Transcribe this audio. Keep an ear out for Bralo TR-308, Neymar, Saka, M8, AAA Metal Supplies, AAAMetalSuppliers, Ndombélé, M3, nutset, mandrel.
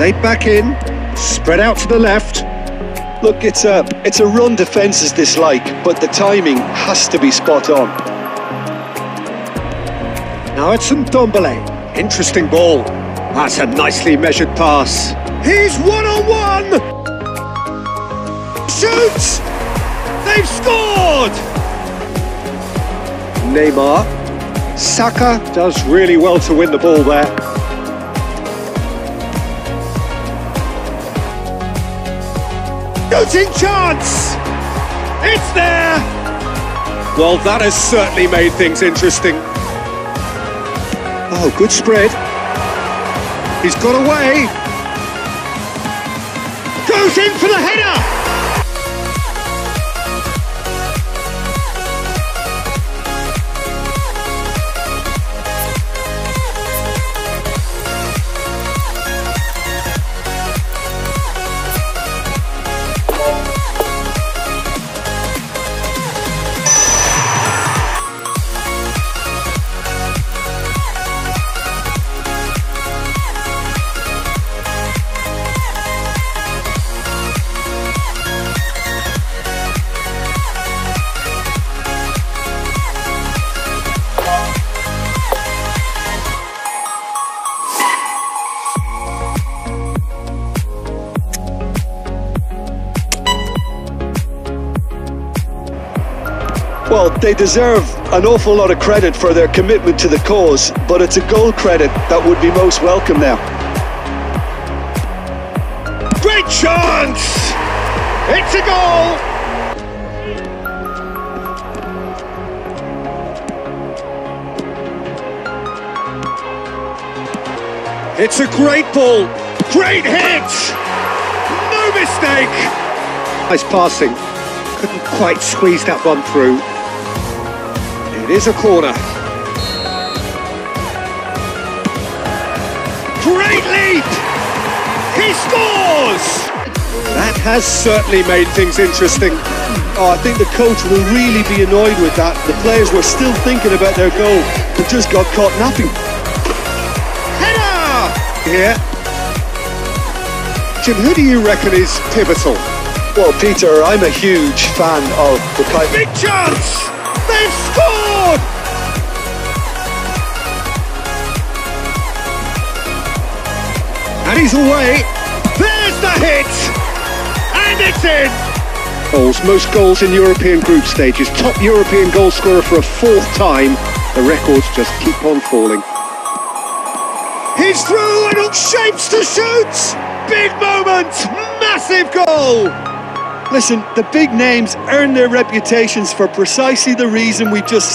They back in, spread out to the left. Look, it's a run defences dislike, but the timing has to be spot on. Now it's Ndombélé. Interesting ball. That's a nicely measured pass. He's one-on-one! Shoots! They've scored! Neymar. Saka does really well to win the ball there. Shooting chance! It's there! Well, that has certainly made things interesting. Oh, good spread. He's got away. Goes in for the header! Well, they deserve an awful lot of credit for their commitment to the cause, but it's a goal credit that would be most welcome now. Great chance! It's a goal! It's a great ball! Great hit! No mistake! Nice passing. Couldn't quite squeeze that one through. It is a corner. Great leap! He scores! That has certainly made things interesting. Oh, I think the coach will really be annoyed with that. The players were still thinking about their goal, but just got caught napping. Header! Yeah. Jim, who do you reckon is pivotal? Well, Peter, I'm a huge fan of the kind. Big chance! They've scored! And he's away. There's the hit! And it's in! Most goals in European group stages. Top European goal scorer for a fourth time. The records just keep on falling. He's through and it shapes to shoot! Big moment! Massive goal! Listen, the big names earn their reputations for precisely the reason we just